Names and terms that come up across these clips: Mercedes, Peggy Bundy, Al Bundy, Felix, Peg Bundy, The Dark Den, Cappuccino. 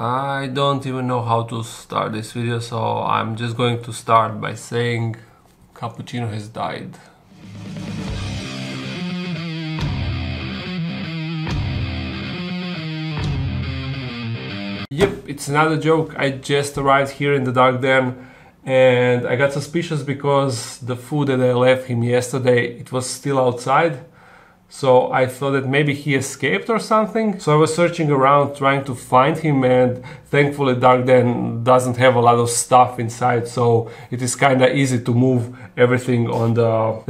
I don't even know how to start this video, so I'm just going to start by saying Cappuccino has died. Yep, it's not a joke. I just arrived here in the Dark Den and I got suspicious because the food that I left him yesterday, it was still outside. So I thought that maybe he escaped or something. So I was searching around trying to find him, and thankfully Dark Den doesn't have a lot of stuff inside, so it is kinda easy to move everything on the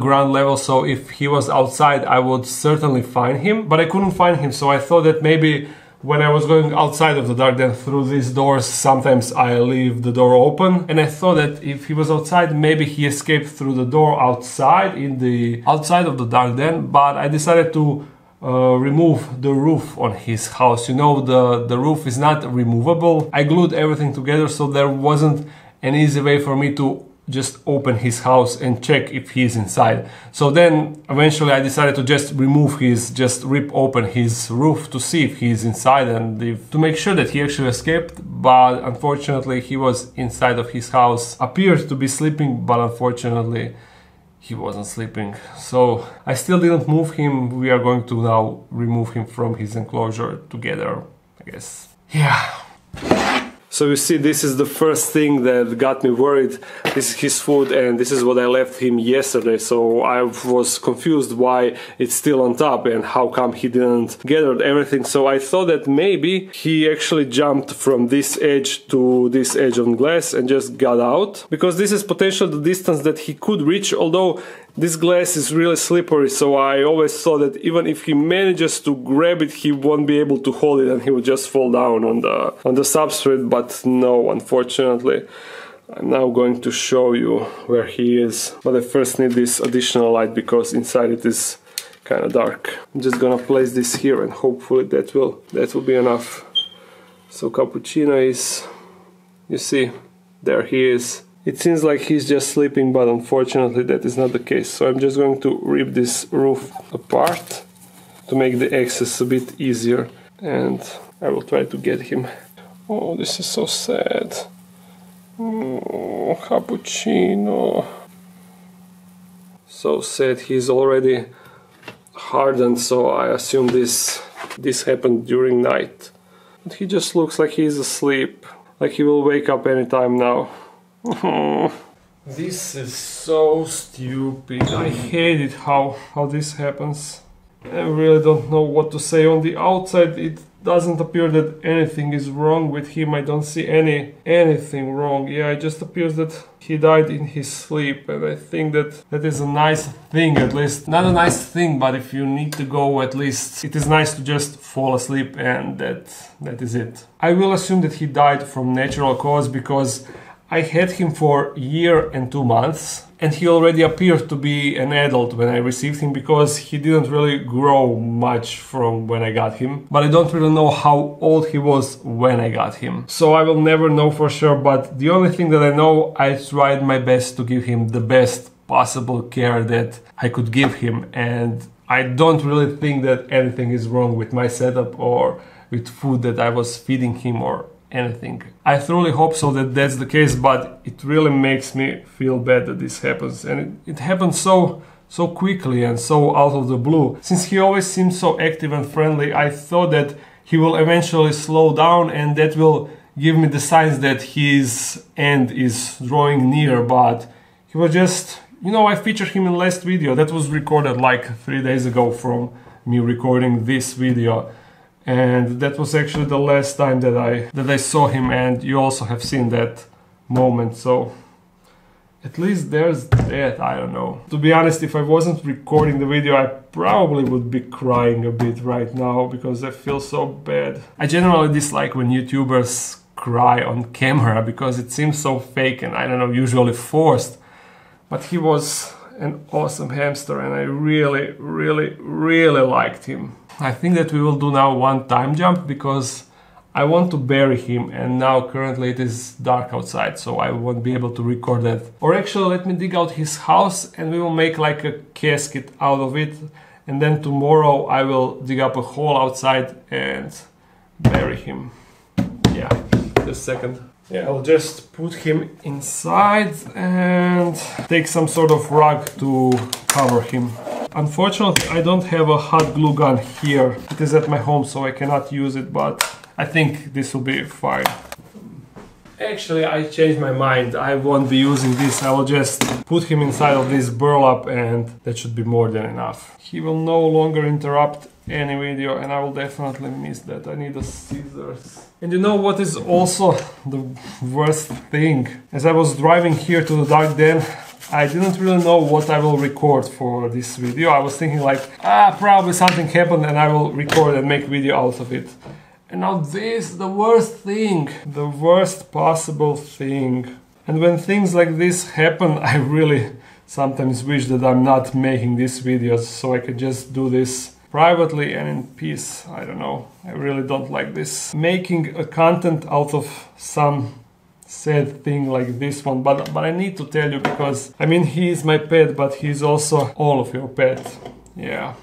ground level. So if he was outside, I would certainly find him, but I couldn't find him. So I thought that maybe when I was going outside of the Dark Den through these doors, sometimes I leave the door open, and I thought that if he was outside, maybe he escaped through the door outside, in the outside of the Dark Den. But I decided to remove the roof on his house. You know, the roof is not removable. I glued everything together, so there wasn't an easy way for me to just open his house and check if he's inside. So then eventually I decided to just rip open his roof to see if he's inside and to make sure that he actually escaped. But unfortunately he was inside of his house, appeared to be sleeping, but unfortunately he wasn't sleeping. So I still didn't move him. We are going to now remove him from his enclosure together, I guess. Yeah. So you see, this is the first thing that got me worried. This is his food, and this is what I left him yesterday. So I was confused why it's still on top and how come he didn't gather everything. So I thought that maybe he actually jumped from this edge to this edge on glass and just got out, because this is potentially the distance that he could reach, although this glass is really slippery. So I always thought that even if he manages to grab it, he won't be able to hold it and he will just fall down on the substrate. But no, unfortunately. I'm now going to show you where he is, but I first need this additional light because inside it is kind of dark. I'm just gonna place this here and hopefully that will be enough. So Cappuccino is, you see, there he is. It seems like he's just sleeping, but unfortunately that is not the case. So I'm just going to rip this roof apart to make the access a bit easier, and I will try to get him. Oh, this is so sad. Oh, Cappuccino. So sad, he's already hardened, so I assume this happened during night. But he just looks like he's asleep, like he will wake up anytime now. This is so stupid. I hate it how this happens. I really don't know what to say. On the outside it doesn't appear that anything is wrong with him. I don't see anything wrong. Yeah, it just appears that he died in his sleep, and I think that is a nice thing. At least not a nice thing, but if you need to go, at least it is nice to just fall asleep, and that is it. I will assume that he died from natural cause, because I had him for a year and 2 months, and he already appeared to be an adult when I received him, because he didn't really grow much from when I got him. But I don't really know how old he was when I got him, so I will never know for sure. But the only thing that I know, I tried my best to give him the best possible care that I could give him, and I don't really think that anything is wrong with my setup or with food that I was feeding him or anything. I truly hope so that's the case, but it really makes me feel bad that this happens, and it happens so quickly and so out of the blue. Since he always seemed so active and friendly, I thought that he will eventually slow down, and that will give me the signs that his end is drawing near. But he was just, you know, I featured him in the last video that was recorded like 3 days ago from me recording this video, and that was actually the last time that I saw him, and you also have seen that moment. So at least there's that. I don't know, to be honest, if I wasn't recording the video, I probably would be crying a bit right now, because I feel so bad. I generally dislike when YouTubers cry on camera, because it seems so fake and, I don't know, usually forced. But he was an awesome hamster, and I really liked him. I think that we will do now one time jump, because I want to bury him, and now currently it is dark outside, so I won't be able to record that. Or actually, let me dig out his house and we will make like a casket out of it, and then tomorrow I will dig up a hole outside and bury him. Yeah, just a second. Yeah, I'll just put him inside and take some sort of rug to cover him. Unfortunately, I don't have a hot glue gun here. It is at my home, so I cannot use it, but I think this will be fine. Actually, I changed my mind. I won't be using this. I will just put him inside of this burlap and that should be more than enough. He will no longer interrupt any video and I will definitely miss that. I need the scissors. And you know what is also the worst thing? As I was driving here to the Dark Den, I didn't really know what I will record for this video. I was thinking like, probably something happened and I will record and make video out of it. And now this, the worst thing, the worst possible thing. And when things like this happen, I really sometimes wish that I'm not making these videos, so I could just do this privately and in peace. I don't know, I really don't like this. Making a content out of some sad thing like this one, but I need to tell you because, I mean, he is my pet, but he's also all of your pet, yeah.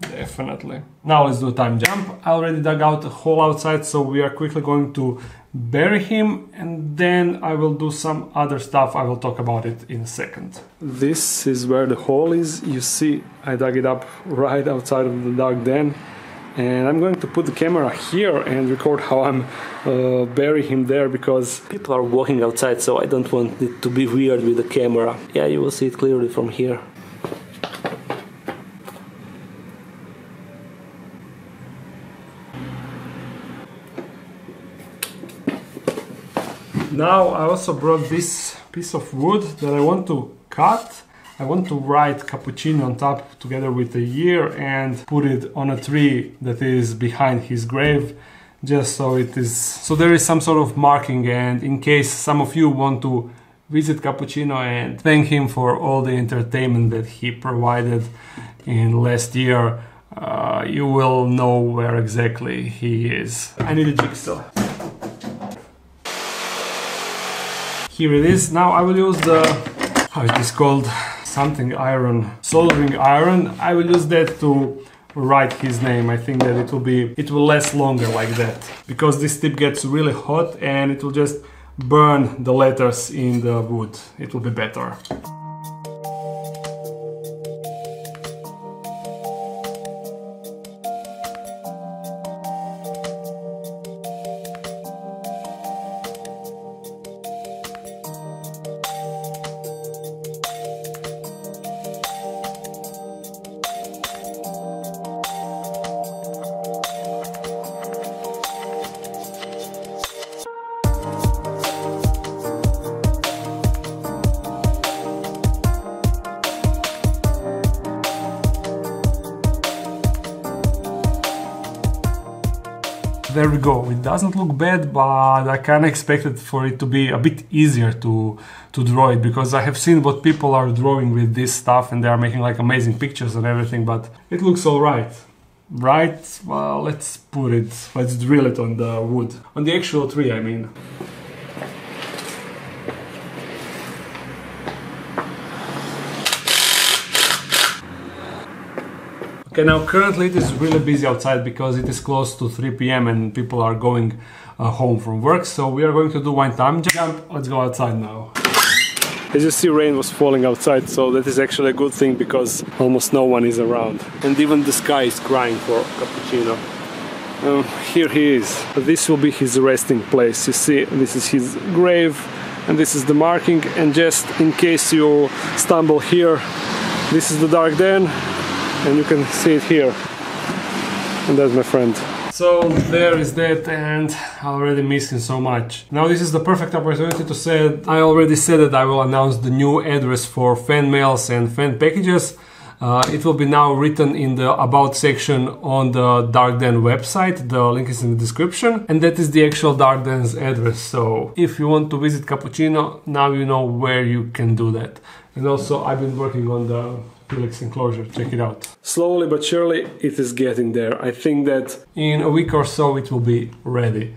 Definitely. Now let's do a time jump. I already dug out a hole outside, so we are quickly going to bury him and then I will do some other stuff. I will talk about it in a second. This is where the hole is. You see, I dug it up right outside of the Dark Den. And I'm going to put the camera here and record how I'm burying him there, because people are walking outside, so I don't want it to be weird with the camera. Yeah, you will see it clearly from here. Now I also brought this piece of wood that I want to cut. I want to write Cappuccino on top together with a year and put it on a tree that is behind his grave, just so it is, so there is some sort of marking, and in case some of you want to visit Cappuccino and thank him for all the entertainment that he provided in last year, you will know where exactly he is. I need a jigsaw. Here it is. Now I will use the, how it is called, something iron, soldering iron. I will use that to write his name. I think that it will last longer like that, because this tip gets really hot and it will just burn the letters in the wood. It will be better. There we go. It doesn't look bad, but I kind of expected for it to be a bit easier to draw it, because I have seen what people are drawing with this stuff and they are making like amazing pictures and everything, but it looks all right. Right? Well, let's drill it on the wood. On the actual tree, I mean. Okay, now currently it is really busy outside because it is close to 3 PM and people are going home from work, so we are going to do one time jump. Let's go outside now. As you see, rain was falling outside, so that is actually a good thing because almost no one is around. And even the sky is crying for Cappuccino. Here he is. This will be his resting place. You see, this is his grave and this is the marking, and just in case you stumble here, this is the Dark Den. And you can see it here, and that's my friend. So there is that, and I already miss him so much. Now this is the perfect opportunity to say, I already said that I will announce the new address for fan mails and fan packages. It will be now written in the About section on the Dark Den website. The link is in the description, and that is the actual Dark Den's address. So if you want to visit Cappuccino, now you know where you can do that. And also I've been working on the Felix enclosure, check it out. Slowly but surely it is getting there. I think that in a week or so it will be ready.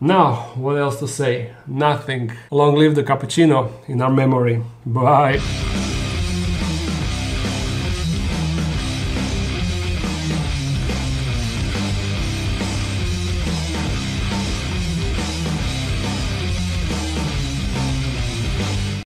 Now, what else to say? Nothing. Long live the Cappuccino in our memory. Bye!